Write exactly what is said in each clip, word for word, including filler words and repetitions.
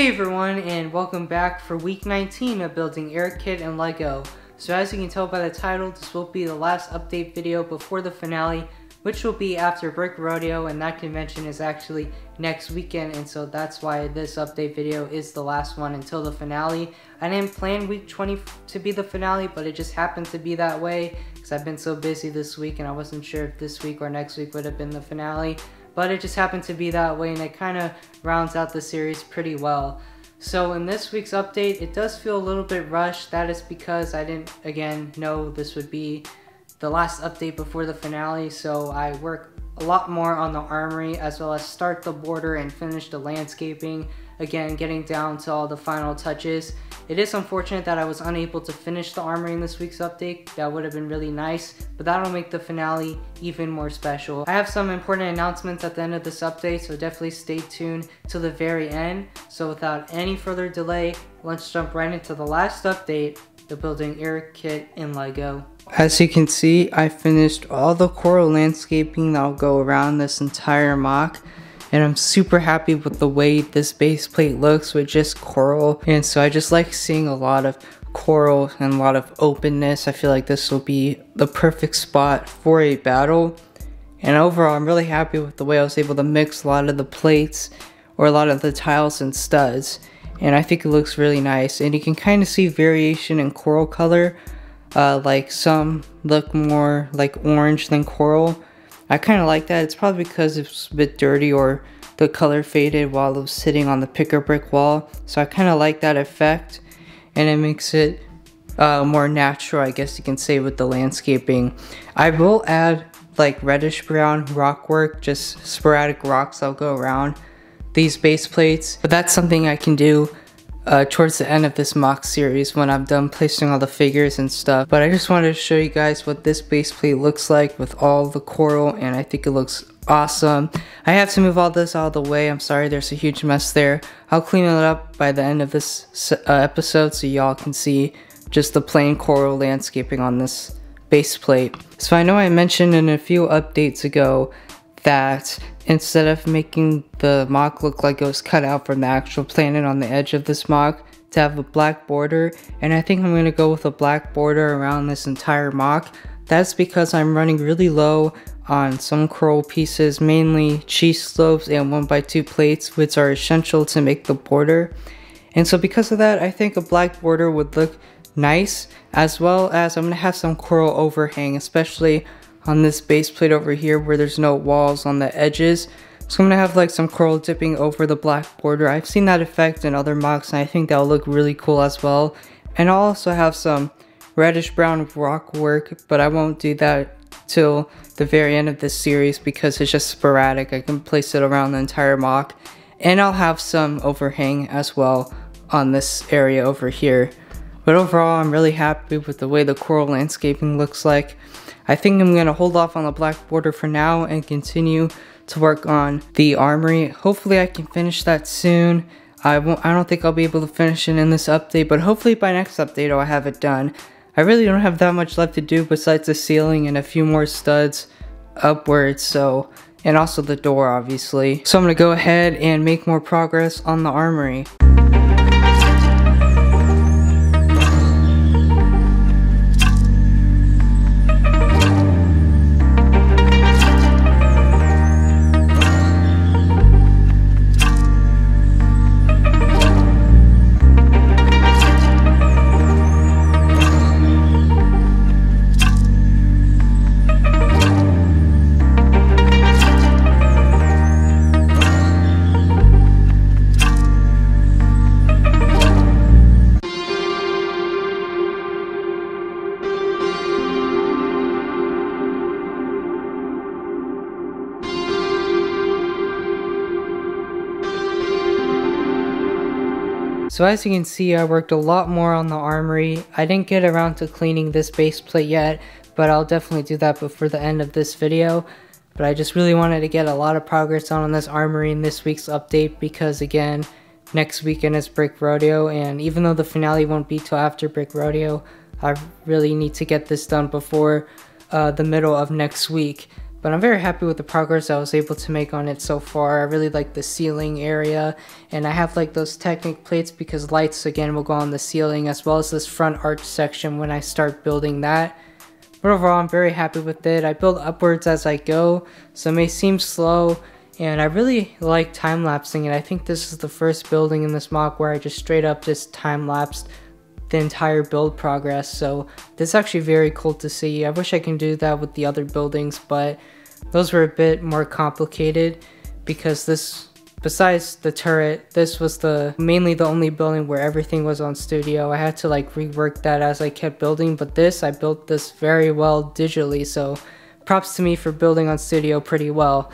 Hey everyone, and welcome back for week nineteen of building Er'Kit and Lego. So as you can tell by the title, this will be the last update video before the finale, which will be after Brick Rodeo, and that convention is actually next weekend, and so that's why this update video is the last one until the finale. I didn't plan week twenty to be the finale, but it just happened to be that way because I've been so busy this week and I wasn't sure if this week or next week would have been the finale. But it just happened to be that way, and it kind of rounds out the series pretty well. So in this week's update, it does feel a little bit rushed. That is because I didn't, again, know this would be the last update before the finale, so I work a lot more on the armory, as well as start the border and finish the landscaping, again getting down to all the final touches. It is unfortunate that I was unable to finish the armory in this week's update. That would have been really nice, but that'll make the finale even more special. I have some important announcements at the end of this update, so definitely stay tuned to the very end. So without any further delay, let's jump right into the last update, the building Er'Kit and Lego. As you can see, I finished all the coral landscaping that'll go around this entire mock, and I'm super happy with the way this base plate looks with just coral, and so I just like seeing a lot of coral and a lot of openness. I feel like this will be the perfect spot for a battle, and overall I'm really happy with the way I was able to mix a lot of the plates or a lot of the tiles and studs, and I think it looks really nice. And you can kind of see variation in coral color. Uh, like some look more like orange than coral. I kind of like that. It's probably because it's a bit dirty or the color faded while it was sitting on the picker brick wall, so I kind of like that effect, and it makes it uh, more natural, I guess you can say, with the landscaping. I will add like reddish brown rock work, just sporadic rocks that'll go around these base plates, but that's something I can do Uh, towards the end of this mock series when I'm done placing all the figures and stuff. But I just wanted to show you guys what this base plate looks like with all the coral, and I think it looks awesome. I have to move all this out of the way. I'm sorry there's a huge mess there. I'll clean it up by the end of this uh, episode so y'all can see just the plain coral landscaping on this base plate. So I know I mentioned in a few updates ago that instead of making the mock look like it was cut out from the actual planet on the edge of this mock, to have a black border, and I think I'm going to go with a black border around this entire mock. That's because I'm running really low on some coral pieces, mainly cheese slopes and one by two plates, which are essential to make the border. And so because of that, I think a black border would look nice, as well as I'm going to have some coral overhang, especially on this base plate over here where there's no walls on the edges. So I'm gonna have like some coral dipping over the black border. I've seen that effect in other mocks, and I think that'll look really cool as well. And I'll also have some reddish brown rock work, but I won't do that till the very end of this series because it's just sporadic. I can place it around the entire mock, and I'll have some overhang as well on this area over here. But overall, I'm really happy with the way the coral landscaping looks like. I think I'm going to hold off on the black border for now and continue to work on the armory. Hopefully I can finish that soon. I won't, I don't think I'll be able to finish it in this update, but hopefully by next update I'll have it done. I really don't have that much left to do besides the ceiling and a few more studs upwards, so, and also the door obviously. So I'm going to go ahead and make more progress on the armory. So as you can see, I worked a lot more on the armory. I didn't get around to cleaning this base plate yet, but I'll definitely do that before the end of this video. But I just really wanted to get a lot of progress on, on this armory in this week's update because, again, next weekend is Brick Rodeo, and even though the finale won't be till after Brick Rodeo, I really need to get this done before uh, the middle of next week. But I'm very happy with the progress I was able to make on it so far. I really like the ceiling area, and I have like those Technic plates because lights again will go on the ceiling, as well as this front arch section when I start building that. But overall, I'm very happy with it. I build upwards as I go, so it may seem slow, and I really like time-lapsing it. I think this is the first building in this mock where I just straight up just time-lapsed the entire build progress, so that's actually very cool to see. I wish I can do that with the other buildings, but those were a bit more complicated because this, besides the turret, this was the mainly the only building where everything was on studio. I had to like rework that as I kept building, but this, I built this very well digitally, so props to me for building on studio pretty well.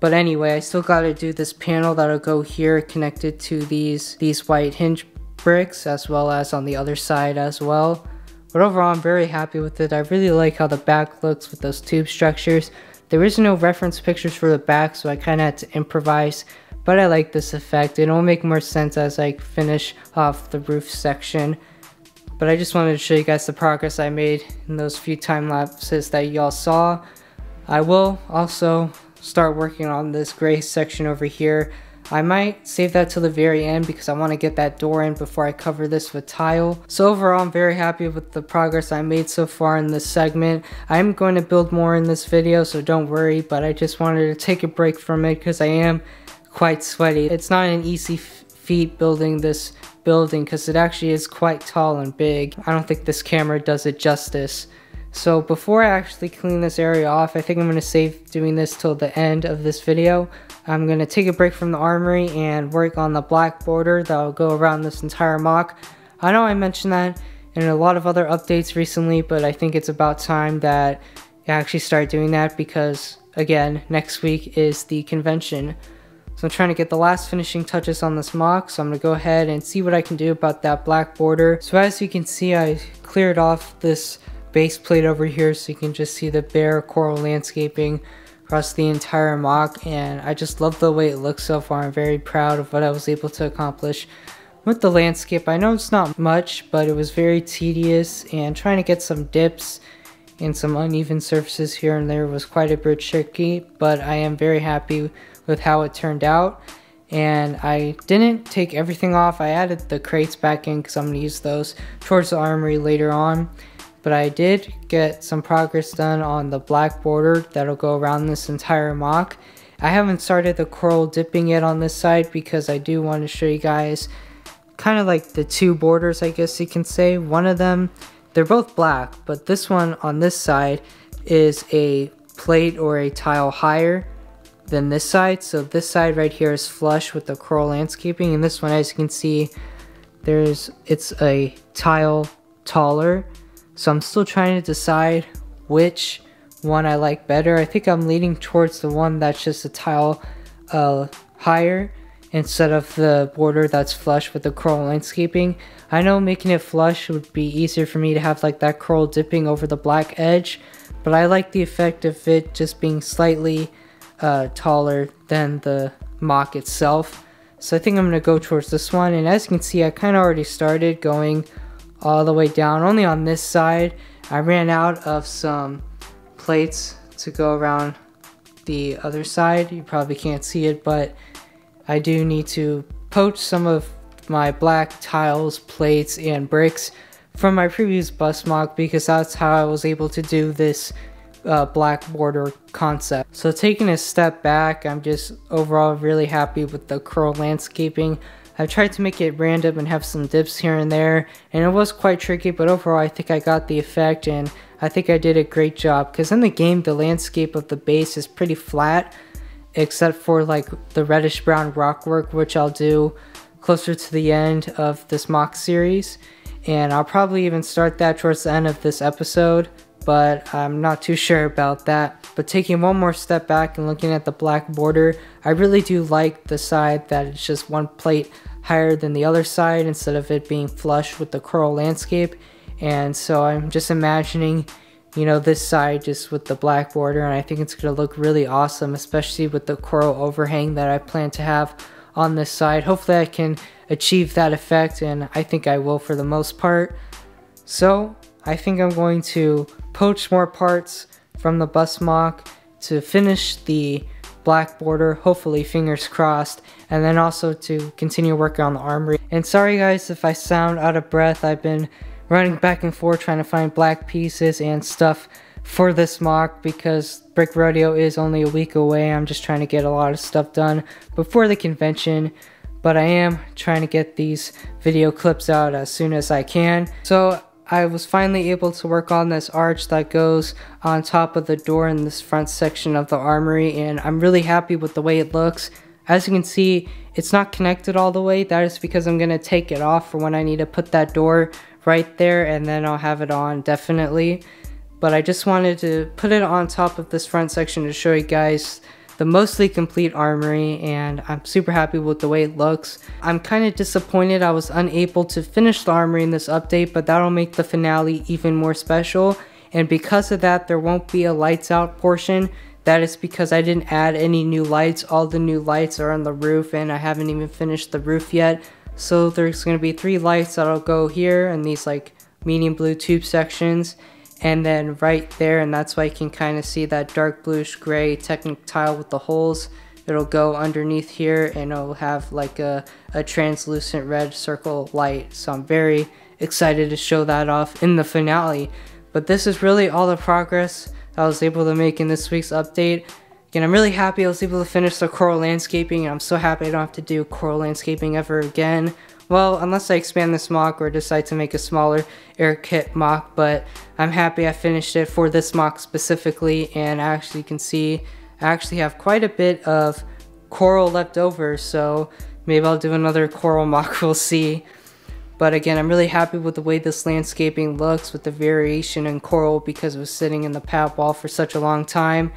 But anyway, I still gotta do this panel that'll go here connected to these these white hinge bricks, as well as on the other side as well. But overall, I'm very happy with it. I really like how the back looks with those tube structures. There is no reference pictures for the back, so I kind of had to improvise, but I like this effect. It'll make more sense as I finish off the roof section. But I just wanted to show you guys the progress I made in those few time lapses that y'all saw. I will also start working on this gray section over here. I might save that till the very end because I want to get that door in before I cover this with tile. So overall, I'm very happy with the progress I made so far in this segment. I'm going to build more in this video, so don't worry, but I just wanted to take a break from it because I am quite sweaty. It's not an easy feat building this building because it actually is quite tall and big. I don't think this camera does it justice. So before I actually clean this area off, I think I'm going to save doing this till the end of this video. I'm going to take a break from the armory and work on the black border that will go around this entire mock. I know I mentioned that in a lot of other updates recently, but I think it's about time that I actually start doing that because, again, next week is the convention. So I'm trying to get the last finishing touches on this mock, so I'm going to go ahead and see what I can do about that black border. So as you can see, I cleared off this base plate over here so you can just see the bare coral landscaping across the entire mock, and I just love the way it looks so far. I'm very proud of what I was able to accomplish with the landscape. I know it's not much, but it was very tedious, and trying to get some dips and some uneven surfaces here and there was quite a bit tricky, but I am very happy with how it turned out. And I didn't take everything off. I added the crates back in because I'm going to use those towards the armory later on. But I did get some progress done on the black border that'll go around this entire mock. I haven't started the coral dipping yet on this side because I do want to show you guys kind of like the two borders, I guess you can say. One of them, they're both black, but this one on this side is a plate or a tile higher than this side. So this side right here is flush with the coral landscaping, and this one, as you can see, there's it's a tile taller. So I'm still trying to decide which one I like better. I think I'm leaning towards the one that's just a tile uh, higher instead of the border that's flush with the coral landscaping. I know making it flush would be easier for me to have like that coral dipping over the black edge, but I like the effect of it just being slightly uh, taller than the mock itself. So I think I'm gonna go towards this one. And as you can see, I kind of already started going all the way down. Only on this side, I ran out of some plates to go around the other side. You probably can't see it, but I do need to poach some of my black tiles, plates, and bricks from my previous bus mock because that's how I was able to do this uh, black border concept. So taking a step back, I'm just overall really happy with the coral landscaping. I've tried to make it random and have some dips here and there, and it was quite tricky, but overall I think I got the effect and I think I did a great job because in the game the landscape of the base is pretty flat except for like the reddish brown rock work, which I'll do closer to the end of this mock series, and I'll probably even start that towards the end of this episode, but I'm not too sure about that. But taking one more step back and looking at the black border, I really do like the side that it's just one plate higher than the other side instead of it being flush with the coral landscape. And so I'm just imagining, you know, this side just with the black border, and I think it's gonna look really awesome, especially with the coral overhang that I plan to have on this side. Hopefully I can achieve that effect, and I think I will for the most part. So I think I'm going to poach more parts from the bus mock to finish the black border, hopefully, fingers crossed, and then also to continue working on the armory. And sorry guys if I sound out of breath. I've been running back and forth trying to find black pieces and stuff for this mock because Brick Rodeo is only a week away. I'm just trying to get a lot of stuff done before the convention, but I am trying to get these video clips out as soon as I can. So I was finally able to work on this arch that goes on top of the door in this front section of the armory, and I'm really happy with the way it looks. As you can see, it's not connected all the way. That is because I'm going to take it off for when I need to put that door right there, and then I'll have it on definitely. But I just wanted to put it on top of this front section to show you guys the mostly complete armory, and I'm super happy with the way it looks. I'm kind of disappointed I was unable to finish the armory in this update, but that'll make the finale even more special. And because of that, there won't be a lights out portion. That is because I didn't add any new lights. All the new lights are on the roof, and I haven't even finished the roof yet. So there's going to be three lights that'll go here in these like medium blue tube sections, and then right there, and that's why you can kind of see that dark bluish gray Technic tile with the holes. It'll go underneath here, and it'll have like a, a translucent red circle light. So I'm very excited to show that off in the finale. But this is really all the progress I was able to make in this week's update. Again, I'm really happy I was able to finish the coral landscaping, and I'm so happy I don't have to do coral landscaping ever again. Well, unless I expand this mock or decide to make a smaller Er'Kit mock, but I'm happy I finished it for this mock specifically, and I actually can see I actually have quite a bit of coral left over, so maybe I'll do another coral mock, we'll see. But again, I'm really happy with the way this landscaping looks with the variation in coral because it was sitting in the pad wall for such a long time.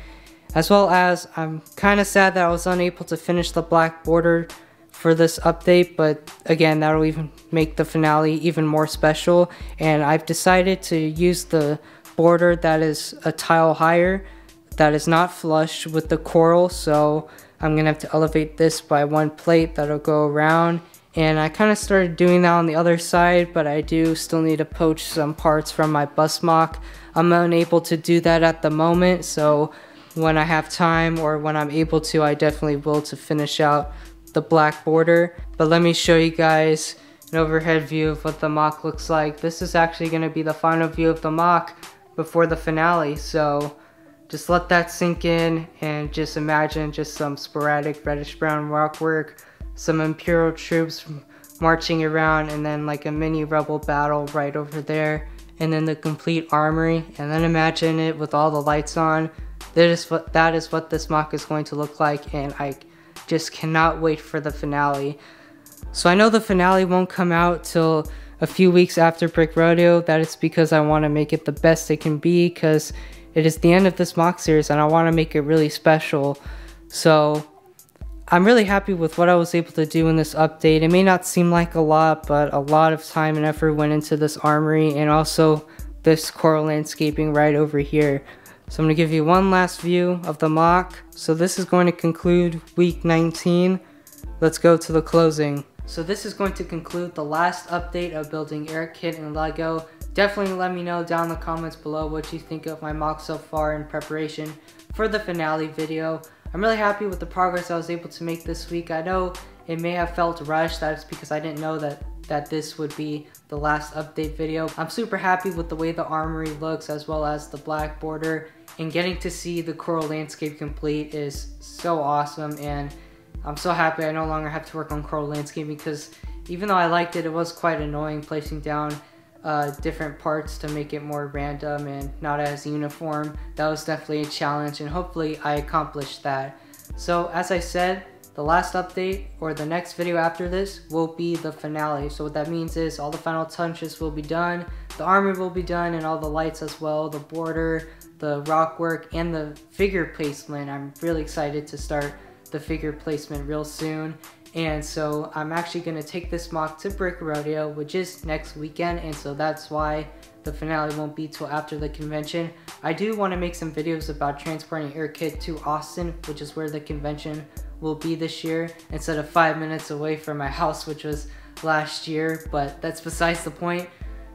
As well as, I'm kind of sad that I was unable to finish the black border for this update, but again, that'll even make the finale even more special. And I've decided to use the border that is a tile higher, that is not flush with the coral, so I'm gonna have to elevate this by one plate that'll go around. And I kind of started doing that on the other side, but I do still need to poach some parts from my bus mock. I'm unable to do that at the moment, so when I have time or when I'm able to, I definitely will to finish out the black border. But let me show you guys an overhead view of what the mock looks like. This is actually going to be the final view of the mock before the finale, so just let that sink in and just imagine just some sporadic reddish brown rock work, some imperial troops marching around, and then like a mini rebel battle right over there, and then the complete armory, and then imagine it with all the lights on. That is what that is what this mock is going to look like, and I just cannot wait for the finale. So I know the finale won't come out till a few weeks after Brick Rodeo. That is because I want to make it the best it can be, because it is the end of this mock series and I want to make it really special. So I'm really happy with what I was able to do in this update. It may not seem like a lot, but a lot of time and effort went into this armory and also this coral landscaping right over here. So I'm going to give you one last view of the mock. So this is going to conclude week nineteen. Let's go to the closing. So this is going to conclude the last update of building Er'Kit and Lego. Definitely let me know down in the comments below what you think of my mock so far in preparation for the finale video. I'm really happy with the progress I was able to make this week. I know it may have felt rushed. That is because I didn't know that that this would be the last update video. I'm super happy with the way the armory looks as well as the black border, and getting to see the coral landscape complete is so awesome, and I'm so happy I no longer have to work on coral landscape, because even though I liked it, it was quite annoying placing down uh, different parts to make it more random and not as uniform. That was definitely a challenge, and hopefully I accomplished that. So as I said, the last update, or the next video after this, will be the finale. So what that means is all the final touches will be done, the armor will be done, and all the lights as well, the border, the rock work, and the figure placement. I'm really excited to start the figure placement real soon. And so I'm actually gonna take this mock to Brick Rodeo, which is next weekend, and so that's why the finale won't be till after the convention. I do wanna make some videos about transporting Er'Kit to Austin, which is where the convention will be this year, instead of five minutes away from my house, which was last year, but that's besides the point.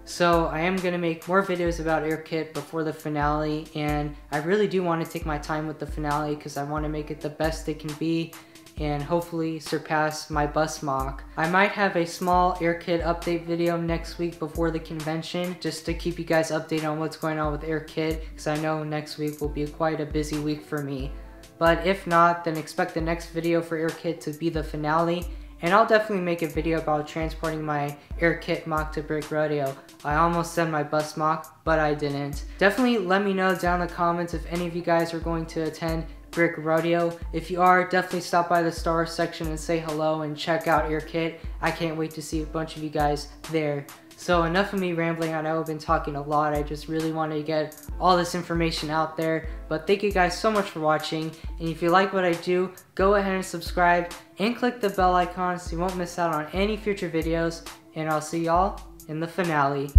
So I am gonna make more videos about Er'Kit before the finale, and I really do wanna take my time with the finale because I wanna make it the best it can be and hopefully surpass my bus mock. I might have a small Er'Kit update video next week before the convention, just to keep you guys updated on what's going on with Er'Kit, because I know next week will be quite a busy week for me. But if not, then expect the next video for Er'Kit to be the finale, and I'll definitely make a video about transporting my Er'Kit mock to Brick Rodeo. I almost said my bus mock, but I didn't. Definitely let me know down in the comments if any of you guys are going to attend Brick Rodeo. If you are, definitely stop by the star section and say hello and check out Er'Kit. I can't wait to see a bunch of you guys there. So enough of me rambling. I know I've been talking a lot. I just really wanted to get all this information out there. But thank you guys so much for watching. And if you like what I do, go ahead and subscribe and click the bell icon so you won't miss out on any future videos. And I'll see y'all in the finale.